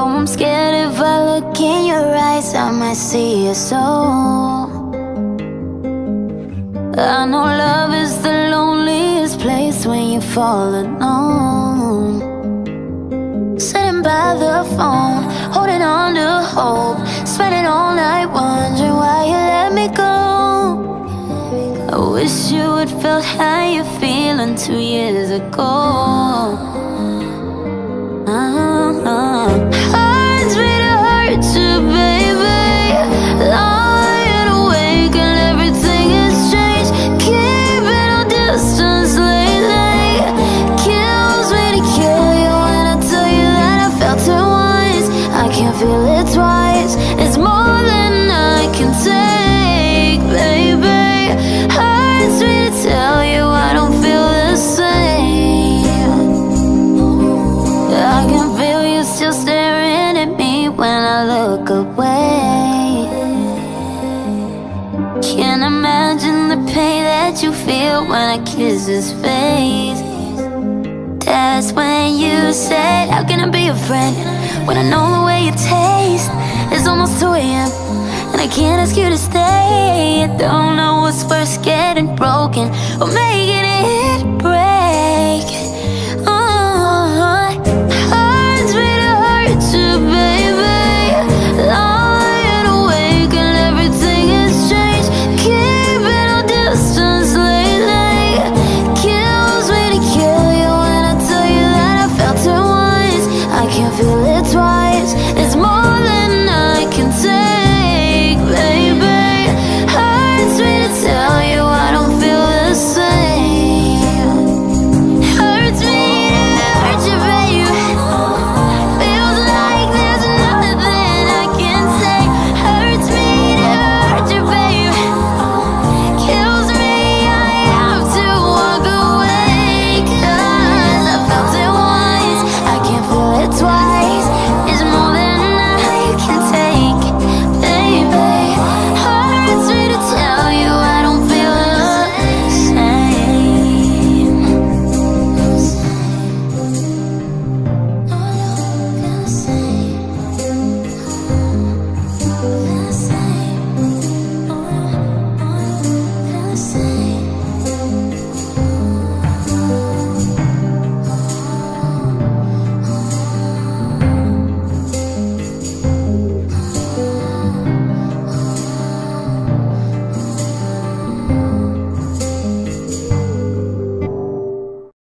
Oh, I'm scared if I look in your eyes, I might see your soul. I know love is the loneliest place when you fall alone. Sitting by the phone, holding on to hope, spending all night wondering why you let me go. I wish you had felt how you feeling 2 years ago. Hurts me to hurt you, baby. Lying awake and everything has changed. Keeping a distance lately kills me to kill you. When I tell you that I felt it once, I can't feel it twice. It's more than I can take, baby. Hurts me to tell you I don't feel the same. I can feel still staring at me when I look away. Can't imagine the pain that you feel when I kiss his face. That's when you said, how can I be a friend when I know the way you taste? It's almost 2 a.m. and I can't ask you to stay. I don't know what's worse, getting broken or maybe